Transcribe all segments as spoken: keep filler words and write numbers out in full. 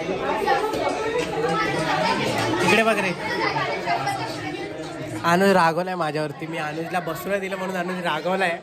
तिकडे बघ रे, अनुज रागवलाय माझ्यावरती. मी अनुजला बसवला दिलं म्हणून अनुज रागवलाय.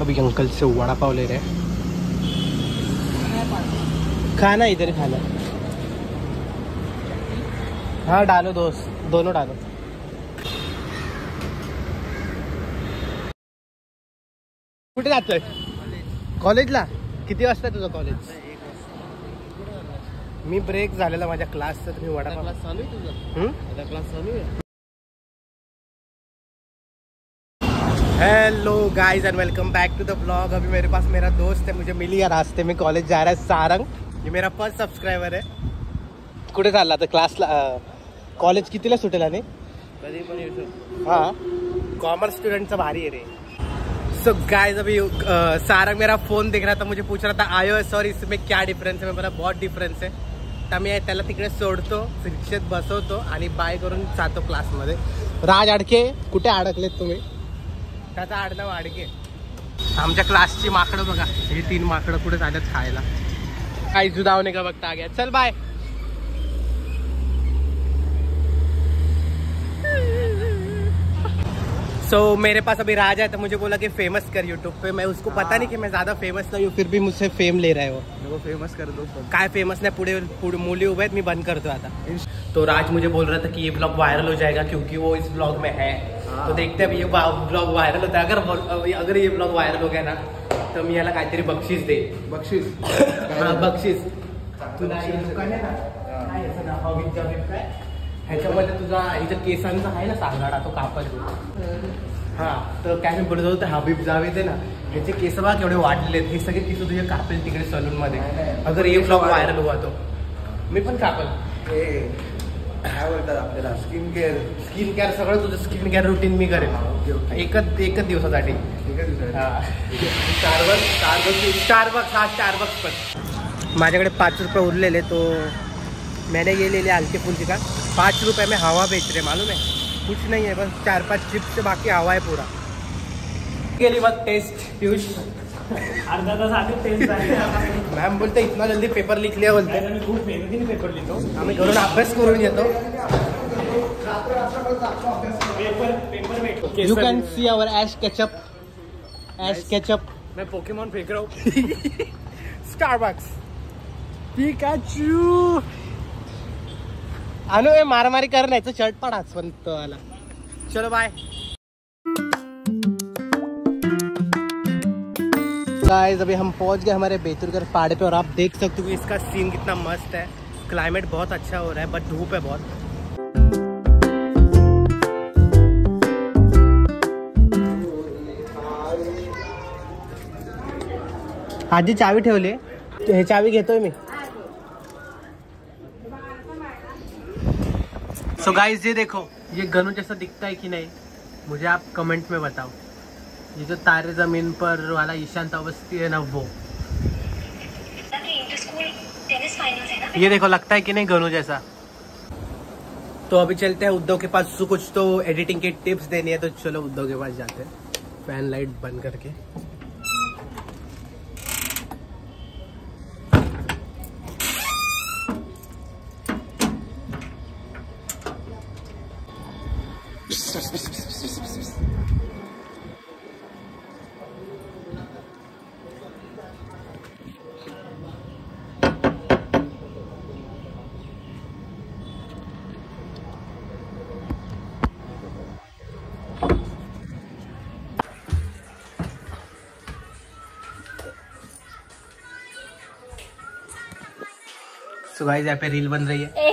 अभी अंकल से वड़ा पाव ले रहे हैं. खाना इधर खाना. हाँ डालो दोस्त, दोनों डालो. कुठे जातोय? कॉलेजला. किती वाजता तुझं कॉलेज? मी ब्रेक झालेला माझ्या क्लासचा. तुम्ही वडा पाव क्लास चालू आहे तुझा? क्लास चालू आहे. Hello guys and welcome back to the blog. अभी मेरे पास मेरा दोस्त है, मुझे मिली है रास्ते में. कॉलेज जा रहा है सारंग. ये मेरा फर्स्ट सब्सक्राइबर है. कुठे चालला? तर क्लासला. कॉलेज कितीला सुटेला? नाही कधी पण येतो. हाँ कॉमर्स स्टूडेंटचा भारी है रे. सो गाइज अभी सारंग मेरा फ़ोन देख रहा था, मुझे पूछ रहा था आय ओ एस और इसमें क्या डिफरेंस है. मैं बोला बहुत डिफरेंस है. तर मी त्याला तिकडे सोडतो, रिक्षेत बसवतो आणि बाय करून जातो क्लासमध्ये. राज अडके कुठे अडकलेत तुम्ही? त्याचा आडला वाडके. आमच्या क्लासची माकडं बघा, हे तीन माकडं कुठे चालत खायला. काही जुदावणे का बघता आग्या. चल बाय. सो so, मेरे पास अभी राज है तो मुझे बोला कि फेमस कर यूट्यूब पे. मैं उसको पता आ, नहीं कि मैं ज़्यादा फेमस नहीं हूँ, फिर भी मुझसे फेम ले रहा है वो. वो फेमस कर दो. काय फेमस नाही, पुढे पुढे मुली उभे आहेत, मी बंद करतो आता. तो राज मुझे बोल रहा था कि ये ब्लॉग वायरल हो जाएगा क्योंकि वो इस ब्लॉग में है. तो देखते हैं ये ब्लॉग वायरल होता है. अगर अगर ये ब्लॉग वायरल हो गया ना तो मी याला काहीतरी बक्षीस दे. बक्षीस? हाँ बक्षीस. तुला ह्याच्यामध्ये तुझा इथं केसांचा आहे ना सांगाडा तो कापत. हा तर काय मी बोलत होतो, हबीब जावेद ना ह्याचे केस बघ एवढे वाढलेले आहेत. हे सगळे केस तुझे कापेल तिकडे सलून मध्ये. अगर हे ब्लॉग वायरल हुआ तो मी पण कापल. काय बोलतात आपल्याला स्किन केअर. स्किन केअर सगळं तुझं स्किन केअर रुटीन मी करेन एकच एकच दिवसासाठी. स्टारबक्स स्टारबक्स हा स्टारबक्स पण. माझ्याकडे पाच रुपये उरलेले तो मैंने ये ले लिया हल्के फुल्के का. पाँच रुपये में हवा बेच रहे मालूम है. कुछ नहीं है, बस चार पाँच चिप्स से बाकी हवा है पूरा. के लिए बस टेस्ट पीयूष अर्धा तास आगे टेस्ट मैम बोलते इतना जल्दी पेपर लिख लिया. बोलते हैं खूब मेहनती नहीं पेपर लिखो. आम्ही घरून अभ्यास करून येतो. Paper you can see our Ash Ketchum. Ash Ketchum. मैं पोकेमॉन फेंक रहा हूँ. Starbucks Pikachu. अनु मारामारी कर नाही तर शर्ट पाडा स्वंत आला. चलो बाय. गाइस अभी हम पहुंच गए हमारे बैतूलगढ़ पहाड़े पे और आप देख सकते हो इसका सीन कितना मस्त है. क्लाइमेट बहुत अच्छा हो रहा है बट धूप है बहुत. आजी चावी ठेवली. हे चावी घेतोय मी. तो गाइस ये देखो, ये गनू जैसा दिखता है कि नहीं मुझे आप कमेंट में बताओ. ये जो तारे जमीन पर वाला ईशांत अवस्थी है ना वो. ये देखो लगता है कि नहीं गनू जैसा. तो अभी चलते हैं उद्धव के पास. कुछ तो एडिटिंग की टिप्स देनी है तो चलो उद्धव के पास जाते हैं. फैन लाइट बंद करके. So guys यहाँ पे रील बन रही है.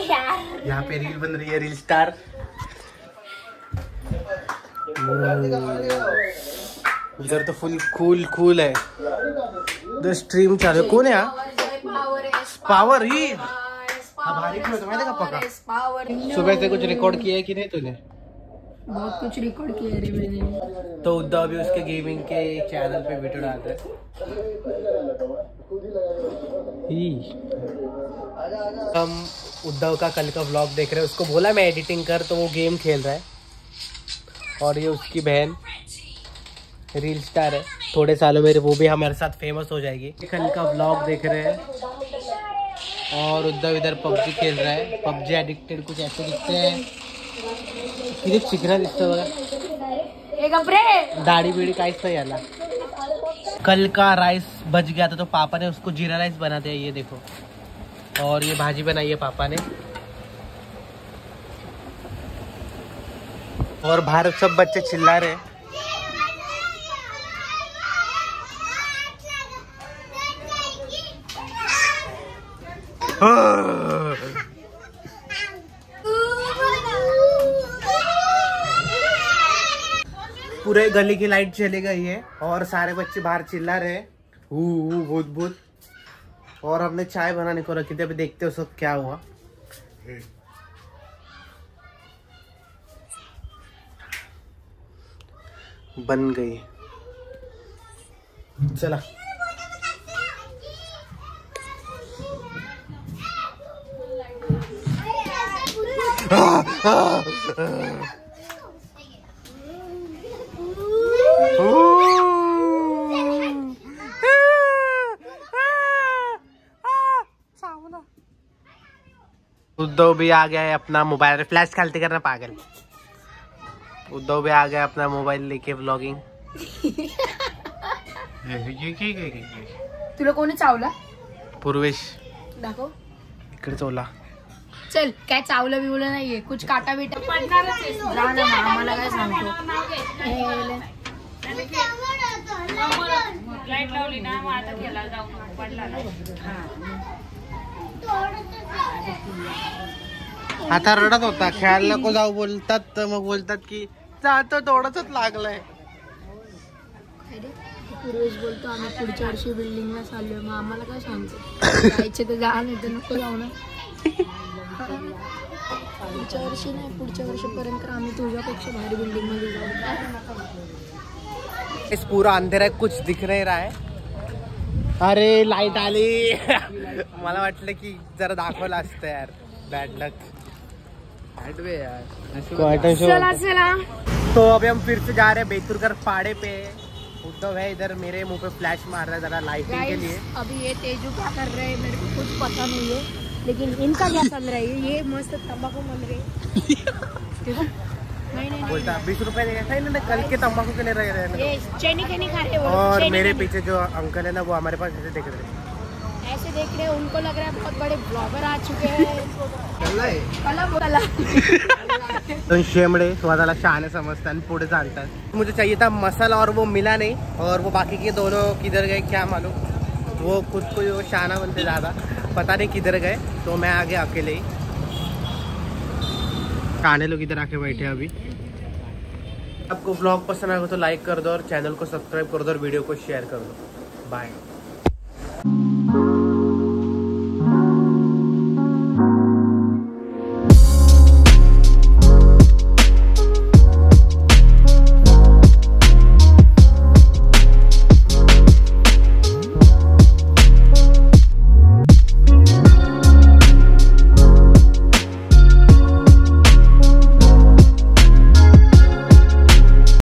यहाँ पे रील बन रही है. Reel star. इधर तो फुल कूल कूल है. इधर स्ट्रीम चालू. कौन है? पावर. ही सुबह से कुछ रिकॉर्ड किया है कि नहीं तूने? बहुत कुछ रिकॉर्ड किया है मैंने। तो उद्धव भी उसके गेमिंग के चैनल पे वीडियो डालता है। हम उद्धव का कल का व्लॉग देख रहे हैं। उसको बोला मैं एडिटिंग कर, तो वो गेम खेल रहा है। और ये उसकी बहन रील स्टार है, थोड़े सालों में वो भी हमारे साथ फेमस हो जाएगी। कल का व्लॉग देख रहे हैं और उद्धव इधर पबजी खेल रहा है। पबजी एडिक्टेड कुछ ऐसे दिखते हैं, चिकना दिखता होगा, दाढ़ी बीड़ी का इसका याला। कल का राइस बच गया था तो पापा ने उसको जीरा राइस बना दिया, ये देखो। और ये भाजी बनाई है पापा ने। और बाहर सब बच्चे चिल्ला रहे हैं। पूरे गली की लाइट चली गई है और सारे बच्चे बाहर चिल्ला रहे हैं भूत भूत। और हमने चाय बनाने को रखी थी, अभी देखते हैं उस वक्त क्या हुआ। बन गई, चला। उद्धव भी आ गया है अपना मोबाइल, फ्लैश खाली करना पागल। उद्धव भी आ गया अपना मोबाइल लेके व्लॉगिंग। तुला कोणी चावला? पूर्वेश दाखव इकडे चावला। चल काय चावलं बिवलं नाहीये, कुछ काटा बिटा आता रडत होता। खेळायला नको जाऊ बोलतात, मग बोलतात की जातो थोडंसच लागलंय। पूर्वेश बोलतो आम्ही पुढच्या वर्षी बिल्डिंगला चाललोय, मग आम्हाला काय सांगतो जायचे तर जा नाही तर नको जाऊ ना। पुढच्या वर्षी नाही, पुढच्या वर्षापर्यंत आम्ही तुझ्यापेक्षा भारी बिल्डिंग मध्ये जाऊ। इस पूरा अंधेरा है, कुछ दिख नहीं रहा है। अरे लाइट आली। मला वाटलं की जरा दाखवलं असतं यार, बैड लक बैडवे यार। चला चला तो अभी हम फिर से जा रहे हैं बैतुलकर पाड़े पे। उद्धव है इधर मेरे मुंह पे फ्लैश मार रहा है जरा लाइटिंग के लिए। अभी ये तेजू क्या कर रहे हैं मेरे को कुछ पता नहीं है, लेकिन इनका क्या चल रहा है? ये मस्त तंबाकू मन रही है। नहीं नहीं बोलता बीस रुपए देगा कल के तंबाकू के लिए रह रहे हैं। चैनी के नहीं खा रहे। और मेरे पीछे जो अंकल है ना, वो हमारे पास ऐसे देख रहे हैं, ऐसे देख रहे हैं। उनको लग रहा है बहुत बड़े ब्लॉगर आ चुके हैं। शेमड़े स्वतःला शहाणे समझता है, पुढे चालतात। मुझे चाहिए था मसाला और वो मिला नहीं, और वो बाकी के दोनों किधर गए क्या मालूम। वो खुद को जो शहाणा बनते ज़्यादा, पता नहीं किधर गए। तो मैं आ गया अकेले ही। आने लोग इधर आके बैठे हैं अभी। आपको व्लॉग पसंद आएगा तो लाइक कर दो, और चैनल को सब्सक्राइब कर दो, और वीडियो को शेयर कर दो। बाय।